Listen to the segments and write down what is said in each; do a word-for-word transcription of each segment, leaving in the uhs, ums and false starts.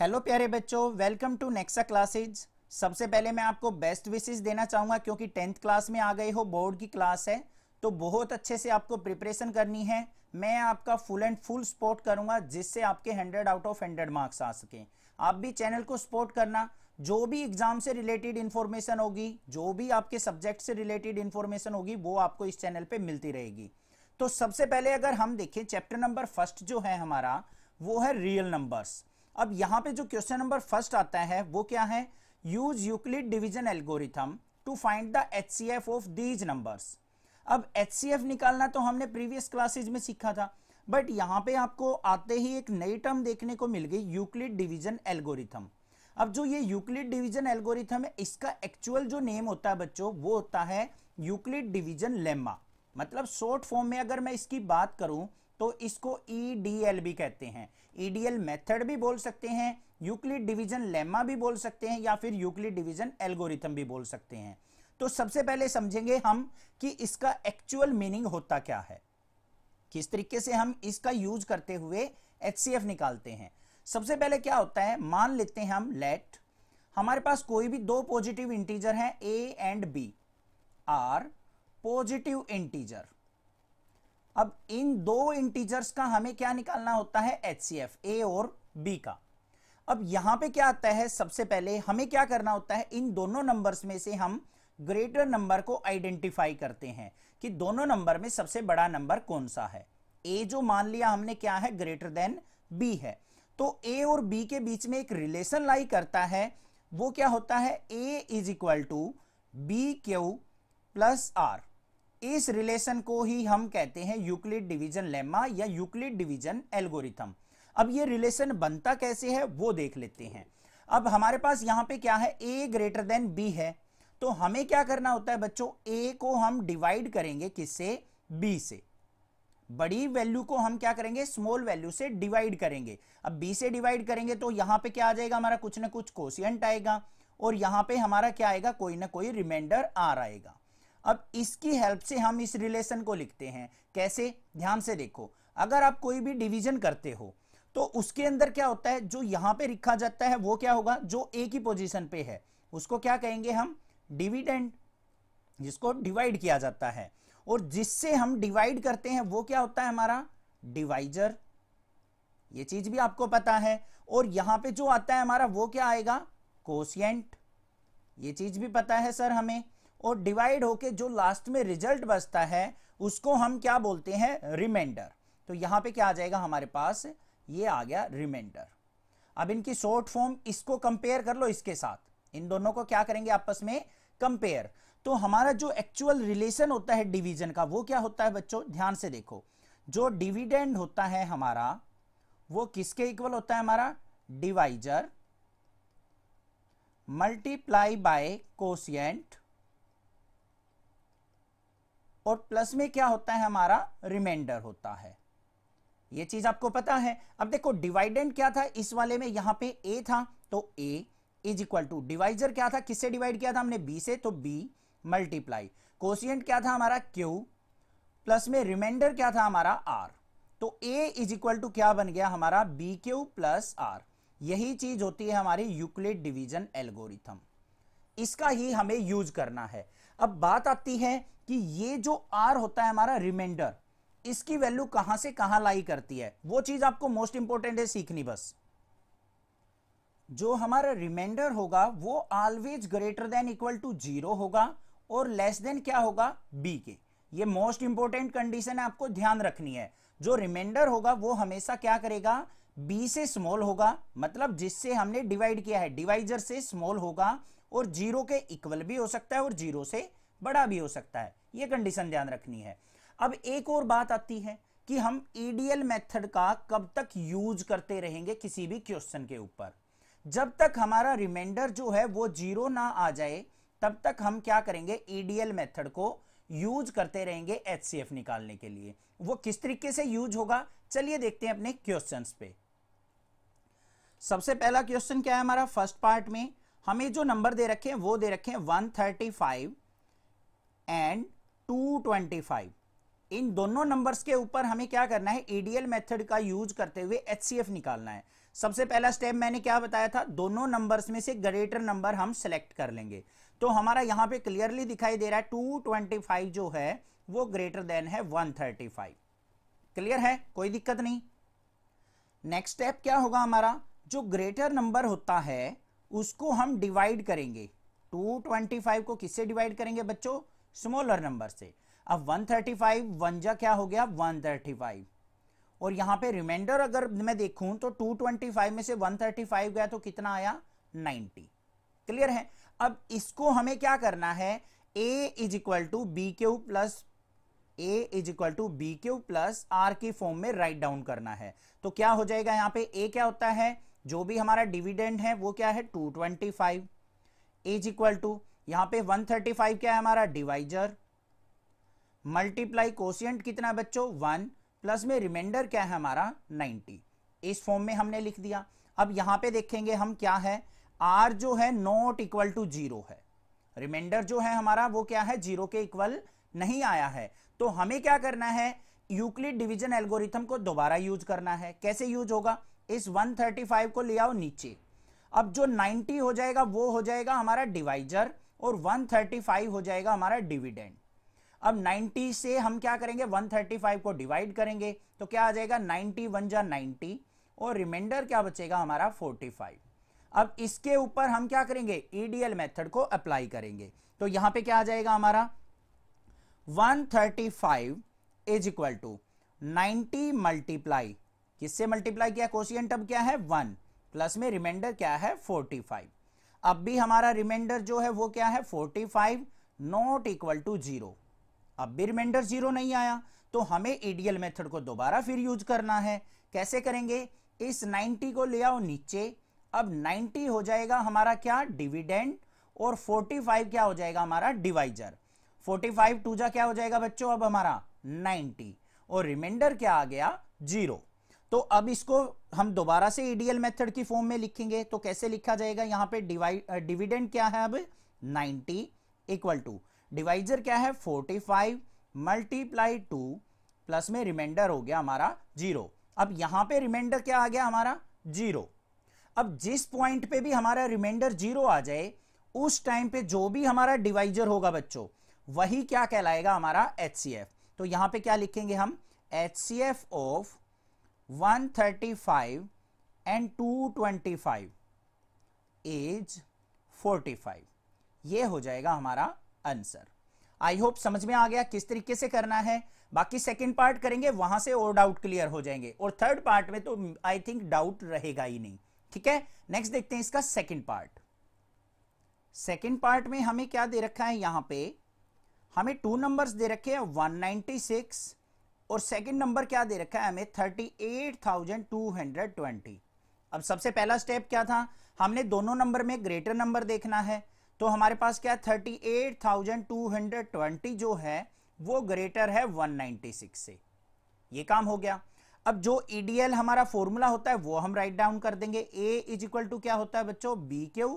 Hello प्यारे बच्चों, welcome to Nexa classes. सबसे पहले मैं आपको बेस्ट विशेस देना चाहूँगा क्योंकि टेंथ क्लास में आ गए हो, बोर्ड की क्लास है तो बहुत अच्छे से आपको प्रिपरेशन करनी है। मैं आपका फुल एंड फुल सपोर्ट करूँगा जिससे आपके hundred out of hundred marks आ सकें। आप भी चैनल को सपोर्ट करना। जो भी एग्जाम से रिलेटेड इन्फॉर्मेशन होगी, जो भी आपके सब्जेक्ट से रिलेटेड इन्फॉर्मेशन होगी, वो आपको इस चैनल पर मिलती रहेगी। तो सबसे पहले अगर हम देखें, चैप्टर नंबर फर्स्ट जो है हमारा वो है रियल नंबर्स। अब यहाँ पे जो क्वेश्चन नंबर फर्स्ट आता है वो क्या है, use Euclid division algorithm to find the HCF of these numbers. अब एचसीएफ निकालना तो हमने प्रीवियस क्लासेज में सीखा था, बट यहाँ पे आपको आते ही एक नई टर्म देखने को मिल गई, यूक्लिड डिवीजन एल्गोरिथम। अब जो ये यूक्लिड डिवीजन एल्गोरिथम है, इसका एक्चुअल जो नेम होता है बच्चों, वो होता है यूक्लिड डिवीजन लेम्मा। मतलब शॉर्ट फॉर्म में अगर मैं इसकी बात करूँ तो इसको ई डी एल भी कहते हैं। ई डी एल मेथड भी बोल सकते हैं, यूक्लिड डिवीजन लेम्मा भी बोल सकते हैं, या फिर यूक्लिड डिवीजन एल्गोरिथम भी बोल सकते हैं। तो सबसे पहले समझेंगे हम कि इसका एक्चुअल मीनिंग होता क्या है, किस तरीके से हम इसका यूज करते हुए एचसीएफ निकालते हैं। सबसे पहले क्या होता है, मान लेते हैं हम, लेट हमारे पास कोई भी दो पॉजिटिव इंटीजर हैं, a and b are positive integer. अब इन दो इंटीजर्स का हमें क्या निकालना होता है, एचसीएफ, ए और बी का। अब यहां पे क्या आता है, सबसे पहले हमें क्या करना होता है, इन दोनों नंबर्स में से हम ग्रेटर नंबर को आइडेंटिफाई करते हैं कि दोनों नंबर में सबसे बड़ा नंबर कौन सा है। ए जो मान लिया हमने क्या है, ग्रेटर देन बी है, तो ए और बी के बीच में एक रिलेशन लाई करता है। वो क्या होता है, a is equal to B Q plus are. इस रिलेशन को ही हम कहते हैं यूक्लिड डिवीजन लेम्मा या यूक्लिड डिवीजन एल्गोरिथम। अब ये रिलेशन बनता कैसे है वो देख लेते हैं। अब हमारे पास यहाँ पे क्या है, ए ग्रेटर देन बी है, तो हमें क्या करना होता है बच्चों, ए को हम डिवाइड करेंगे किससे, बी से। बड़ी वैल्यू को हम क्या करेंगे, स्मॉल वैल्यू से डिवाइड करेंगे। अब बी से डिवाइड करेंगे तो यहाँ पे क्या आ जाएगा हमारा, कुछ ना कुछ कोशिएंट आएगा और यहाँ पे हमारा क्या आएगा, कोई ना कोई रिमाइंडर आर आएगा। अब इसकी हेल्प से हम इस रिलेशन को लिखते हैं। कैसे, ध्यान से देखो, अगर आप कोई भी डिवीजन करते हो तो उसके अंदर क्या होता है, जो यहाँ पे लिखा जाता है वो क्या होगा, जो ए की पोजीशन पे है उसको क्या कहेंगे हम, डिविडेंड, जिसको डिवाइड किया जाता है। और जिससे हम डिवाइड करते हैं वो क्या होता है हमारा, डिवाइजर, ये चीज भी आपको पता है। और यहाँ पे जो आता है हमारा वो क्या आएगा, कोशिएंट, ये चीज भी पता है सर हमें। और डिवाइड होके जो लास्ट में रिजल्ट बचता है उसको हम क्या बोलते हैं, रिमाइंडर। तो यहाँ पे क्या आ जाएगा हमारे पास, ये आ गया रिमाइंडर। अब इनकी शॉर्ट फॉर्म, इसको कंपेयर कर लो इसके साथ, इन दोनों को क्या करेंगे आपस में, कंपेयर। तो हमारा जो एक्चुअल रिलेशन होता है डिवीजन का वो क्या होता है बच्चों, ध्यान से देखो, जो डिविडेंड होता है हमारा वो किसके इक्वल होता है हमारा, डिवाइजर मल्टीप्लाई बाय कोशिएंट, और प्लस में क्या होता है हमारा, रिमाइंडर होता है, ये चीज आपको पता है। अब देखो, डिवाइडेंड क्या था इस वाले में, यहाँ पे ए था तो a is equal to, divisor क्या था, किससे डिवाइड किया था हमने, बी से, तो बी मल्टीप्लाई, कोशिएंट क्या था हमारा, क्यू, प्लस में रिमाइंडर क्या था हमारा, आर। तो ए इज इक्वल टू क्या बन गया हमारा, बी क्यू प्लस आर। यही चीज होती है हमारी यूक्लिड डिवीजन एल्गोरिथम, इसका ही हमें यूज करना है। अब बात आती है कि ये जो R होता है हमारा, रिमाइंडर, इसकी वैल्यू कहां से कहां लाई करती है, वो चीज आपको मोस्ट इंपोर्टेंट है सीखनी। बस जो हमारा रिमाइंडर होगा वो always greater than equal to zero होगा और लेस देन क्या होगा, B के। ये मोस्ट इंपोर्टेंट कंडीशन है, आपको ध्यान रखनी है। जो रिमाइंडर होगा वो हमेशा क्या करेगा, B से स्मॉल होगा, मतलब जिससे हमने डिवाइड किया है, डिवाइजर से स्मॉल होगा, और जीरो के इक्वल भी हो सकता है और जीरो से बड़ा भी हो सकता है, ये कंडीशन ध्यान रखनी है। अब एक और बात आती है कि हम ई डी एल मेथड का कब तक यूज करते रहेंगे किसी भी क्वेश्चन के ऊपर, जब तक हमारा रिमाइंडर जो है वो जीरो ना आ जाए तब तक हम क्या करेंगे, ई डी एल मेथड को यूज करते रहेंगे एच सी एफ निकालने के लिए। वो किस तरीके से यूज होगा, चलिए देखते हैं अपने क्वेश्चन पे। सबसे पहला क्वेश्चन क्या है हमारा, फर्स्ट पार्ट में हमें जो नंबर दे रखे हैं वो दे रखे हैं one thirty five and two twenty five. इन दोनों नंबर्स के ऊपर हमें क्या करना है, ई डी एल मेथड का यूज करते हुए एच सी एफ निकालना है। सबसे पहला स्टेप मैंने क्या बताया था, दोनों नंबर्स में से ग्रेटर नंबर हम सेलेक्ट कर लेंगे। तो हमारा यहाँ पे क्लियरली दिखाई दे रहा है टू ट्वेंटी फाइव जो है वो ग्रेटर देन है वन थर्टी फाइव। क्लियर है, कोई दिक्कत नहीं। नेक्स्ट स्टेप क्या होगा हमारा, जो ग्रेटर नंबर होता है उसको हम डिवाइड करेंगे। टू ट्वेंटी फाइव को किससे डिवाइड करेंगे बच्चों, स्मॉलर नंबर से। अब वन थर्टी फाइव वन जा क्या हो गया वन थर्टी फाइव, और यहाँ पे रिमाइंडर अगर मैं देखूं तो टू ट्वेंटी फाइव में से वन थर्टी फाइव गया तो कितना आया नाइंटी। क्लियर है, अब इसको हमें क्या करना है, a is equal to B Q plus a is equal to B Q plus are की फॉर्म में राइट डाउन करना है। तो क्या हो जाएगा, यहाँ पे ए क्या होता है, जो भी हमारा डिविडेंड है वो क्या है two twenty five, is equal to यहाँ पे वन थर्टी फाइव क्या है हमारा डिवाइजर, मल्टीप्लाई कोशिएंट कितना बच्चों वन, प्लस में रिमाइंडर क्या है हमारा नाइंटी। इस फॉर्म में हमने लिख दिया। अब यहाँ पे देखेंगे हम क्या है, आर जो है नॉट इक्वल टू जीरो है, रिमाइंडर जो है हमारा वो क्या है जीरो के इक्वल नहीं आया है। तो हमें क्या करना है, यूक्लिड डिवीजन एल्गोरिथम को दोबारा यूज करना है। कैसे यूज होगा, इस वन थर्टी फाइव को ले आओ नीचे, अब जो नाइंटी हो जाएगा वो हो जाएगा हमारा डिवाइजर और वन थर्टी फाइव हो जाएगा हमारा डिविडेंड। अब नाइंटी से हम क्या करेंगे वन थर्टी फाइव को डिवाइड करेंगे तो क्या आ जाएगा नाइंटी वन जा नाइंटी और रिमाइंडर क्या बचेगा हमारा फोर्टी फाइव। अब इसके ऊपर हम क्या करेंगे ईडीएल मेथड को अप्लाई करेंगे। तो यहाँ पे क्या आ जाएगा हमारा one thirty five is equal to ninety multiply, किससे मल्टीप्लाई किया, कोशिएंट अब क्या है वन, प्लस में रिमाइंडर क्या है फोर्टी फाइव। अब भी हमारा रिमाइंडर जो है वो क्या है forty five not equal to zero, अब भी रिमाइंडर जीरो नहीं आया। तो हमें ईडीएल मेथड को दोबारा फिर यूज करना है। कैसे करेंगे, इस नाइंटी को ले आओ नीचे, अब नाइंटी हो जाएगा हमारा क्या डिविडेंड और फोर्टी फाइव क्या हो जाएगा हमारा डिवाइजर, फोर्टी फाइव टू जा क्या हो जाएगा बच्चों अब हमारा नाइंटी और रिमाइंडर क्या आ गया जीरो। तो अब इसको हम दोबारा से ईडीएल मेथड की फॉर्म में लिखेंगे। तो कैसे लिखा जाएगा, यहाँ पे डिवाइड डिविडेंड क्या है अब नाइंटी इक्वल टू डिवाइजर क्या है forty five multiply two, plus में रिमाइंडर हो गया हमारा जीरो। अब यहाँ पे रिमाइंडर क्या आ गया हमारा जीरो। अब जिस पॉइंट पे भी हमारा रिमाइंडर जीरो आ जाए उस टाइम पे जो भी हमारा डिवाइजर होगा बच्चों वही क्या कहलाएगा हमारा एच सी एफ। तो यहाँ पे क्या लिखेंगे हम, H C F of one thirty five and two twenty five is forty five. ये हो जाएगा हमारा आंसर। आई होप समझ में आ गया किस तरीके से करना है। बाकी सेकेंड पार्ट करेंगे, वहां से और डाउट क्लियर हो जाएंगे, और थर्ड पार्ट में तो आई थिंक डाउट रहेगा ही नहीं। ठीक है, नेक्स्ट देखते हैं इसका सेकेंड पार्ट। सेकेंड पार्ट में हमें क्या दे रखा है, यहाँ पे हमें टू नंबर्स दे रखे हैं वन नाइंटी सिक्स और सेकंड नंबर क्या दे रखा है हमें thirty eight thousand two hundred twenty. अब सबसे पहला स्टेप क्या था, हमने दोनों नंबर में ग्रेटर नंबर देखना है। तो हमारे पास क्या है thirty eight thousand two hundred twenty जो है वो ग्रेटर है वन नाइंटी सिक्स से। ये काम हो गया। अब जो ईडीएल हमारा फॉर्मूला होता है वो हम राइट डाउन कर देंगे। ए इज इक्वल टू क्या होता है बच्चों बी क्यू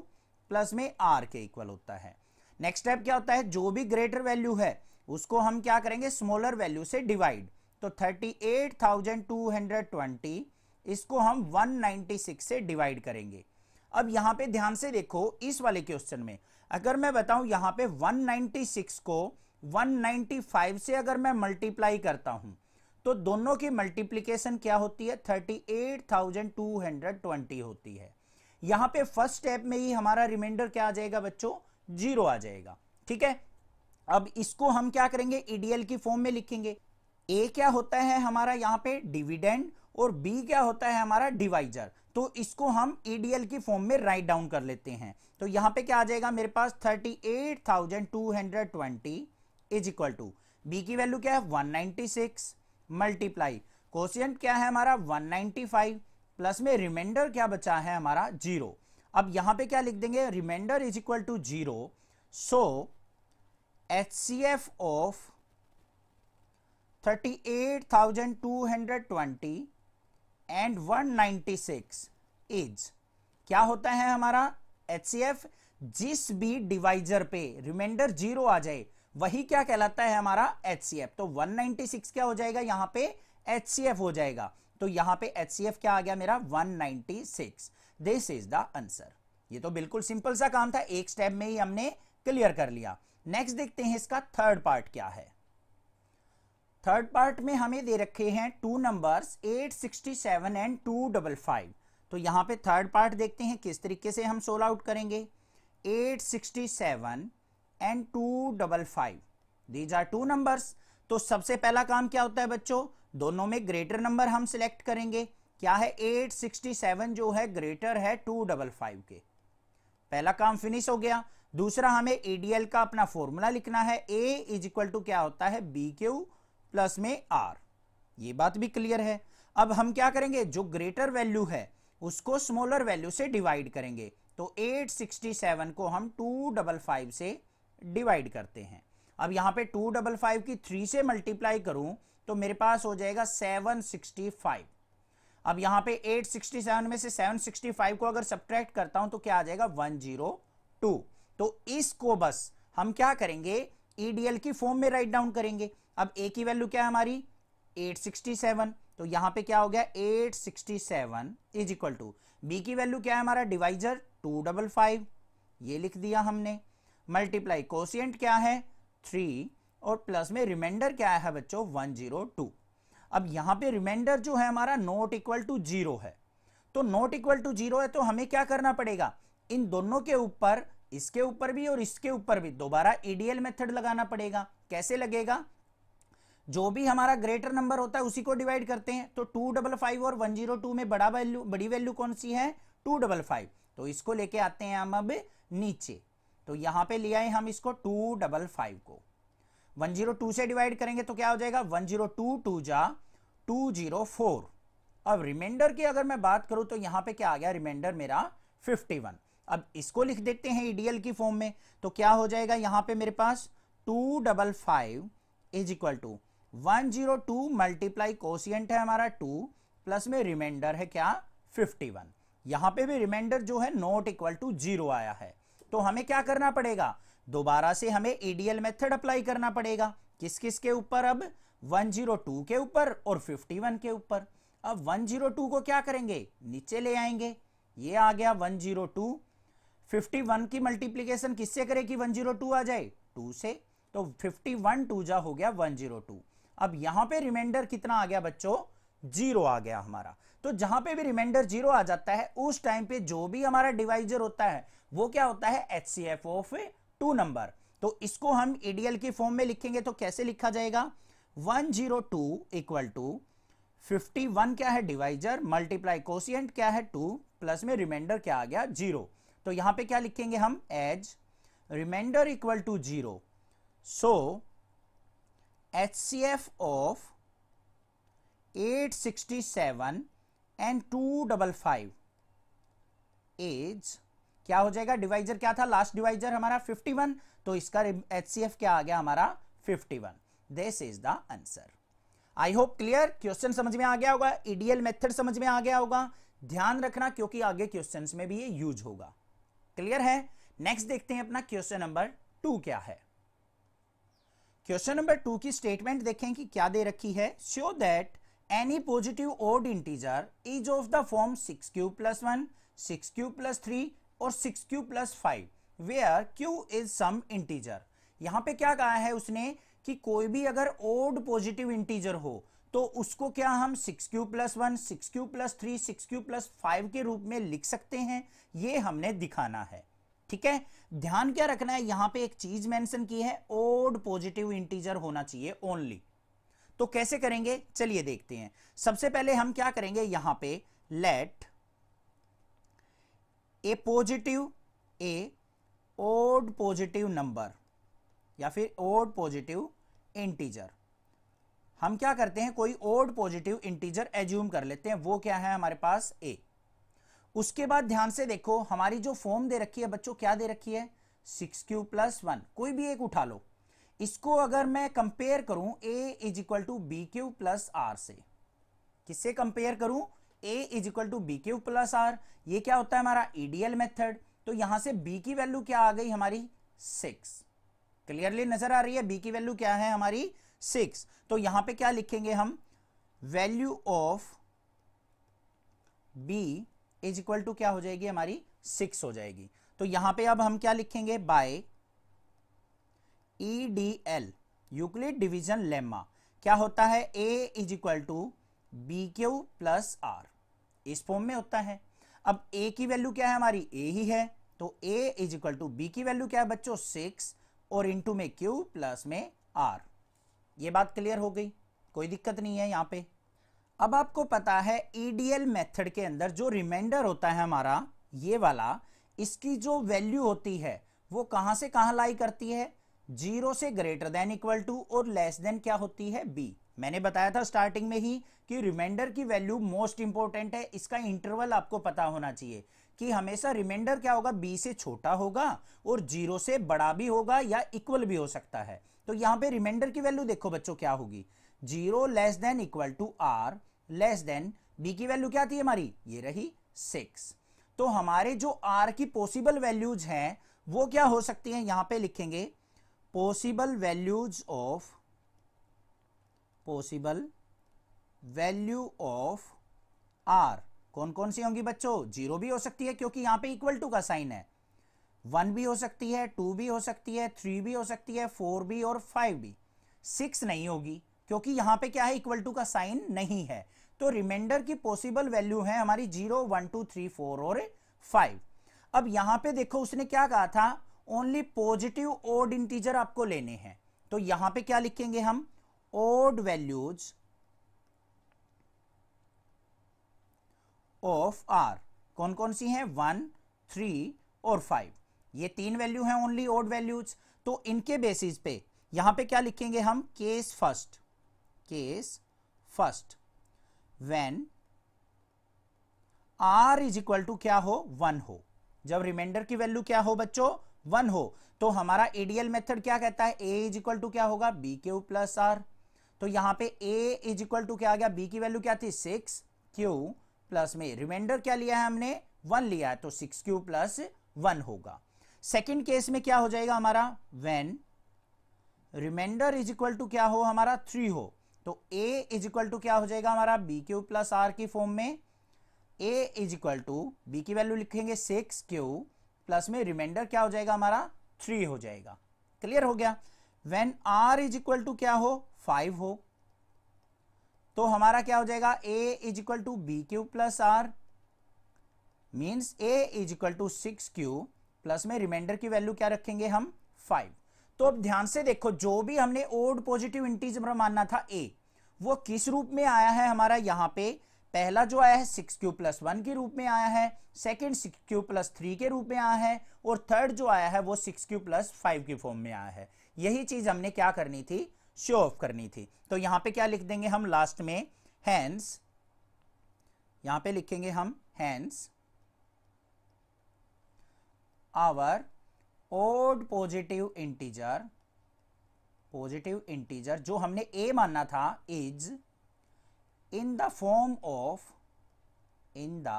प्लस में आर के इक्वल होता है। नेक्स्ट स्टेप क्या होता है, जो भी ग्रेटर वैल्यू है उसको हम क्या करेंगे स्मॉलर वैल्यू से डिवाइड। तो thirty eight thousand two hundred twenty इसको हम वन नाइंटी सिक्स से डिवाइड करेंगे। अब यहाँ पे ध्यान से देखो इस वाले क्वेश्चन में, अगर मैं बताऊँ यहाँ पे वन नाइंटी सिक्स को वन नाइंटी फाइव से अगर मैं मल्टीप्लाई करता हूँ तो दोनों की मल्टीप्लिकेशन क्या होती है thirty eight thousand two hundred twenty होती है। यहाँ पे फर्स्ट स्टेप में ही हमारा रिमाइंडर क्या आ जाएगा बच्चों जीरो आ जाएगा। ठीक है, अब इसको हम क्या करेंगे ईडीएल की फॉर्म में लिखेंगे। ए क्या होता है हमारा यहाँ पे डिविडेंड और बी क्या होता है हमारा डिवाइजर। तो इसको हम ईडीएल की फॉर्म में राइट डाउन कर लेते हैं। तो यहाँ पे क्या आ जाएगा मेरे पास thirty eight thousand two hundred twenty is equal to B की वैल्यू क्या है one ninety six multiply quotient क्या है हमारा वन नाइंटी फाइव प्लस में रिमाइंडर क्या बचा है हमारा जीरो। अब यहाँ पे क्या लिख देंगे remainder is equal to zero. So H C F of thirty eight thousand two hundred twenty and one ninety six is क्या होता है हमारा H C F, जिस भी डिवाइजर पे रिमाइंडर जीरो आ जाए वही क्या कहलाता है हमारा H C F। तो वन नाइंटी सिक्स क्या हो जाएगा यहाँ पे H C F हो जाएगा। तो यहाँ पे एचसीएफ क्या आ गया मेरा one ninety six. This is the answer. ये तो बिल्कुल सिंपल सा काम था, एक स्टेप में ही हमने क्लियर कर लिया. नेक्स्ट देखते हैं इसका थर्ड पार्ट क्या है. थर्ड पार्ट में हमें दे रखे हैं two numbers eight sixty seven and two fifty five. तो यहाँ पे थर्ड पार्ट देखते हैं किस तरीके से हम सोल्व आउट करेंगे. Eight sixty seven and two fifty five, these are two numbers. तो सबसे पहला काम क्या होता है बच्चों, दोनों में ग्रेटर नंबर हम सिलेक्ट करेंगे. क्या है, एट सिक्स्टी सेवन जो है ग्रेटर है टू फिफ्टी फाइव के. पहला काम फिनिश हो गया. दूसरा हमें एडीएल का अपना फॉर्मूला लिखना है. ए इज इक्वल टू क्या होता है, बी क्यू प्लस में आर. ये बात भी क्लियर है. अब हम क्या करेंगे, जो ग्रेटर वैल्यू है उसको स्मॉलर वैल्यू से डिवाइड करेंगे. तो एट सिक्स्टी सेवन को हम टू फिफ्टी फाइव से डिवाइड करते हैं. अब यहाँ पे टू फिफ्टी फाइव की थ्री से मल्टीप्लाई करूं तो मेरे पास हो जाएगा सेवन सिक्स्टी फाइव. अब यहाँ पे एट सिक्स्टी सेवन में से सेवन सिक्स्टी फाइव को अगर सब्ट्रैक्ट करता हूं तो क्या आ जाएगा वन जीरो टू. तो इसको बस हम क्या करेंगे, ईडीएल की फॉर्म में राइट डाउन करेंगे. अब ए की वैल्यू क्या है हमारी एट सिक्स्टी सेवन. तो यहाँ पे क्या हो गया eight sixty seven is equal to, B की वैल्यू क्या है हमारा डिवाइजर टू फिफ्टी फाइव, ये लिख दिया हमने. मल्टीप्लाई कोशिएंट क्या है थ्री और प्लस में रिमाइंडर क्या है बच्चों वन जीरो टू. अब यहाँ पे रिमाइंडर जो है हमारा नॉट इक्वल टू जीरो है. तो नॉट इक्वल टू जीरो है तो हमें क्या करना पड़ेगा, इन दोनों के ऊपर, इसके ऊपर भी और इसके ऊपर भी दोबारा ईडीएल मेथड लगाना पड़ेगा. कैसे लगेगा, जो भी हमारा ग्रेटर नंबर होता है उसी को डिवाइड करते हैं. तो टू फिफ्टी फाइव और वन जीरो टू में बड़ा वैल्यू बड़ी वैल्यू कौन सी है, टू फिफ्टी फाइव. तो इसको लेके आते हैं हम अब नीचे. तो यहाँ पे ले आए हम इसको टू फिफ्टी फाइव को. वन जीरो टू से डिवाइड करेंगे तो क्या हो जाएगा वन जीरो टू टू जा टू जीरो फोर. अब रिमाइंडर की अगर मैं बात करूं तो यहाँ पे क्या आ गया रिमाइंडर मेरा फिफ्टी वन. अब इसको लिख देते हैं ईडीएल की फॉर्म में. तो क्या हो जाएगा यहाँ पे मेरे पास two fifty five is equal to one zero two multiply quotient है हमारा टू प्लस में रिमाइंडर है क्या फिफ्टी वन. यहाँ पे भी रिमाइंडर जो है नॉट इक्वल टू जीरो आया है. तो हमें क्या करना पड़ेगा, दोबारा से हमें ईडीएल मेथड अप्लाई करना पड़ेगा. किस किस के ऊपर, अब वन जीरो टू के ऊपर और फिफ्टी वन के ऊपर. अब वन जीरो टू को क्या करेंगे, नीचे ले आएंगे. ये आ गया one zero two. Fifty one की मल्टीप्लीकेशन किससे करें कि वन जीरो टू आ जाए, टू से. तो फिफ्टी वन टू जा हो गया वन जीरो टू. अब यहाँ पे रिमाइंडर कितना आ गया बच्चों, जीरो आ गया हमारा. तो जहां पे भी रिमाइंडर जीरो आ जाता है उस टाइम पे जो भी हमारा डिवाइजर होता है वो क्या होता है, एचसीएफ ऑफ टू नंबर. तो इसको हम ईडीएल की फॉर्म में लिखेंगे तो कैसे लिखा जाएगा, one zero two equal to fifty one क्या है डिवाइजर मल्टीप्लाई कोशिएंट क्या है टू प्लस में रिमाइंडर क्या आ गया जीरो. तो यहाँ पे क्या लिखेंगे हम, as remainder equal to zero. So HCF of eight sixty seven and two fifty five as क्या हो जाएगा, डिवाइजर क्या था लास्ट डिवाइजर हमारा फिफ्टी वन. तो इसका एचसीएफ क्या आ गया हमारा fifty one. This is the answer. I hope clear, question समझ में आ गया होगा, ईडीएल मेथड समझ में आ गया होगा. ध्यान रखना क्योंकि आगे क्वेश्चंस में भी ये यूज होगा. क्लियर है. नेक्स्ट देखते हैं अपना क्वेश्चन नंबर टू क्या है. क्वेश्चन नंबर टू की स्टेटमेंट देखें कि क्या दे रखी है. Show that any positive odd integer is of the form six q plus one six q plus three और six q plus five where q is some integer. यहाँ पे क्या कहा है उसने कि कोई भी अगर ओड पॉजिटिव इंटीजर हो तो उसको क्या हम six q plus one six q plus three six q plus five के रूप में लिख सकते हैं. ये हमने दिखाना है. ठीक है. ध्यान क्या रखना है, यहाँ पे एक चीज मेंशन की है, ओड पॉजिटिव इंटीजर होना चाहिए ओनली. तो कैसे करेंगे चलिए देखते हैं. सबसे पहले हम क्या करेंगे, यहाँ पे let a positive a odd positive number या फिर ओड पॉजिटिव इंटीजर, हम क्या करते हैं कोई ओड पॉजिटिव इंटीजर एज्यूम कर लेते हैं. वो क्या है हमारे पास ए. उसके बाद ध्यान से देखो हमारी जो फॉर्म दे रखी है बच्चों, क्या दे रखी है सिक्स क्यू प्लस वन, कोई भी एक उठा लो. इसको अगर मैं कंपेयर करूं a is equal to B Q plus are से. किससे कंपेयर करूं, a is equal to B Q plus are. ये क्या होता है हमारा ईडीएल मेथड. तो यहां से बी की वैल्यू क्या आ गई हमारी सिक्स. क्लियरली नजर आ रही है बी की वैल्यू क्या है हमारी सिक्स. तो यहां पे क्या लिखेंगे हम, value of B is equal to क्या हो जाएगी हमारी सिक्स हो जाएगी। तो यहां पे अब हम क्या लिखेंगे by E D L Euclid division lemma क्या होता है a is equal to B Q plus are इस फॉर्म में होता है। अब ए की वैल्यू क्या है हमारी ए ही है तो a is equal to B की वैल्यू क्या है बच्चों सिक्स और इंटू में क्यू प्लस में आर। ये बात क्लियर हो गई कोई दिक्कत नहीं है यहाँ पे। अब आपको पता है ई डी एल मेथड के अंदर जो रिमाइंडर होता है हमारा ये वाला इसकी जो वैल्यू होती है वो कहाँ से कहाँ लाई करती है जीरो से ग्रेटर देन इक्वल टू और लेस देन क्या होती है बी। मैंने बताया था स्टार्टिंग में ही कि रिमाइंडर की वैल्यू मोस्ट इंपॉर्टेंट है। इसका इंटरवल आपको पता होना चाहिए कि हमेशा रिमाइंडर क्या होगा बी से छोटा होगा और जीरो से बड़ा भी होगा या इक्वल भी हो सकता है। तो यहाँ पे रिमाइंडर की वैल्यू देखो बच्चों क्या होगी zero less than equal to are less than B की वैल्यू क्या थी हमारी ये रही सिक्स। तो हमारे जो आर की पॉसिबल वैल्यूज हैं वो क्या हो सकती हैं यहाँ पे लिखेंगे possible values of possible value of r कौन कौन सी होंगी बच्चों जीरो भी हो सकती है क्योंकि यहाँ पे इक्वल टू का साइन है वन भी हो सकती है टू भी हो सकती है थ्री भी हो सकती है फोर भी और फाइव भी। सिक्स नहीं होगी क्योंकि यहाँ पे क्या है इक्वल टू का साइन नहीं है। तो रिमाइंडर की पॉसिबल वैल्यू है हमारी zero one two three four और फाइव। अब यहाँ पे देखो उसने क्या कहा था ओनली पॉजिटिव ऑड इंटीजर आपको लेने हैं तो यहाँ पे क्या लिखेंगे हम ऑड वैल्यूज ऑफ आर कौन कौन सी हैं वन थ्री और फाइव ये तीन वैल्यू हैं ओनली ऑड वैल्यूज। तो इनके बेसिस पे यहां पे क्या लिखेंगे हम case first case first when r is equal to क्या हो वन हो जब रिमाइंडर की वैल्यू क्या हो बच्चों वन हो तो हमारा ई डी एल मेथड क्या कहता है a इज इक्वल टू क्या होगा बी क्यू प्लस आर। तो यहां पे a इज इक्वल टू क्या आ गया b की वैल्यू क्या थी सिक्स क्यू प्लस में रिमाइंडर क्या लिया है हमने वन लिया है तो सिक्स क्यू प्लस वन होगा। सेकेंड केस में क्या हो जाएगा हमारा when remainder is equal to क्या हो हमारा थ्री हो तो a इज इक्वल टू क्या हो जाएगा हमारा बी क्यू प्लस आर की फॉर्म में a is equal to B की वैल्यू लिखेंगे सिक्स क्यू प्लस में रिमाइंडर क्या हो जाएगा हमारा थ्री हो जाएगा। क्लियर हो गया। When r is equal to क्या हो फाइव हो तो हमारा क्या हो जाएगा a is equal to B Q plus are means a is equal to six q plus में रिमाइंडर की वैल्यू क्या रखेंगे हम फाइव। तो अब ध्यान से देखो जो भी हमने ओड पॉजिटिव इंटीजर मानना था a वो किस रूप में आया है हमारा यहाँ पे पहला जो आया है सिक्स क्यू प्लस वन के रूप में आया है second six q plus three के रूप में आया है और थर्ड जो आया है वो सिक्स क्यू प्लस फाइव के फॉर्म में आया है। यही चीज हमने क्या करनी थी शो ऑफ करनी थी। तो यहाँ पे क्या लिख देंगे हम लास्ट में हैंस यहाँ पे लिखेंगे हम hence our odd positive integer positive integer जो हमने ए मानना था is in the form of in the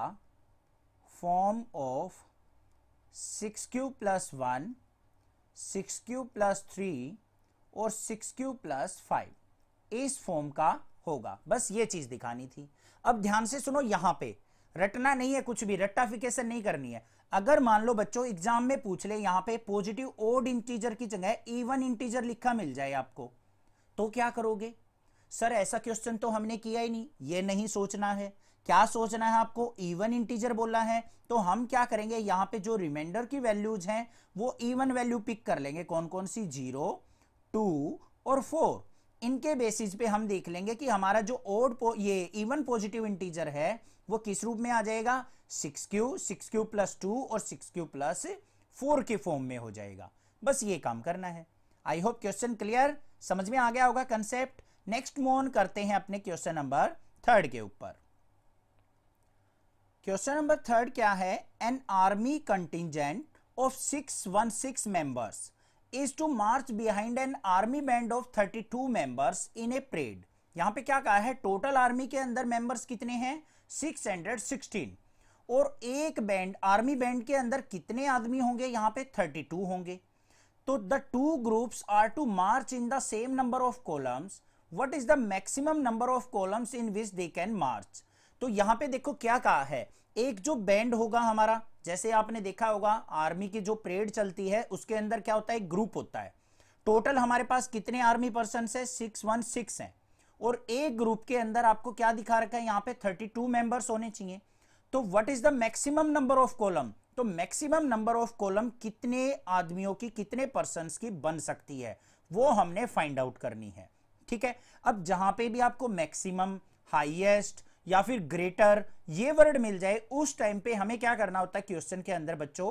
form of six q plus one six q plus three और सिक्स क्यू plus फाइव इस फॉर्म का होगा। बस ये चीज दिखानी थी। अब ध्यान से सुनो यहां पे रटना नहीं है कुछ भी रट्टाफिकेशन नहीं करनी है। अगर मान लो बच्चों एग्जाम में पूछ ले यहाँ पे पॉजिटिव ओड इंटीजर की जगह इवन इंटीजर लिखा मिल जाए आपको तो क्या करोगे सर ऐसा क्वेश्चन तो हमने किया ही नहीं। ये नहीं सोचना है। क्या सोचना है आपको इवन इंटीजर बोला है तो हम क्या करेंगे यहाँ पे जो रिमाइंडर की वैल्यूज हैं वो इवन वैल्यू पिक कर लेंगे कौन कौन सी जीरो टू और फोर। इनके बेसिस पे हम देख लेंगे कि हमारा जो ओड ये इवन पॉजिटिव इंटीजर है वो किस रूप में आ जाएगा six q six q plus two और सिक्स क्यू प्लस फोर के फॉर्म में हो जाएगा। बस ये काम करना है। आई होप क्वेश्चन क्लियर समझ में आ गया होगा कंसेप्ट। नेक्स्ट मूव ऑन करते हैं अपने क्वेश्चन नंबर थर्ड के ऊपर। क्वेश्चन नंबर थर्ड क्या है an army contingent of six one six members is to march behind an army band of thirty two members in a parade. यहां पे क्या कहा है टोटल आर्मी के अंदर मेंबर्स कितने हैं सिक्स हंड्रेड सिक्सटीन और एक बैंड आर्मी बैंड के अंदर कितने आदमी होंगे यहां पे थर्टी टू होंगे। तो the two groups are to march in the same number of columns What is the maximum number of columns in which they can march? तो यहां पे देखो क्या कहा है, एक जो बैंड होगा हमारा, जैसे आपने देखा होगा आर्मी की जो परेड चलती है उसके अंदर क्या होता है, ग्रुप होता है। टोटल हमारे पास कितने आर्मी पर्सन है, सिक्स वन सिक्स है, और एक ग्रुप के अंदर आपको क्या दिखा रखा है यहाँ पे थर्टी टू मेंबर्स होने चाहिए। तो what is the maximum number of column, तो मैक्सिमम नंबर ऑफ कॉलम कितने आदमियों की, कितने पर्संस की बन सकती है, वो हमने फाइंड आउट करनी है। ठीक है, अब जहां पे भी आपको मैक्सिमम, हाईएस्ट या फिर ग्रेटर ये वर्ड मिल जाए, उस टाइम पे हमें क्या करना होता है क्वेश्चन के अंदर बच्चों,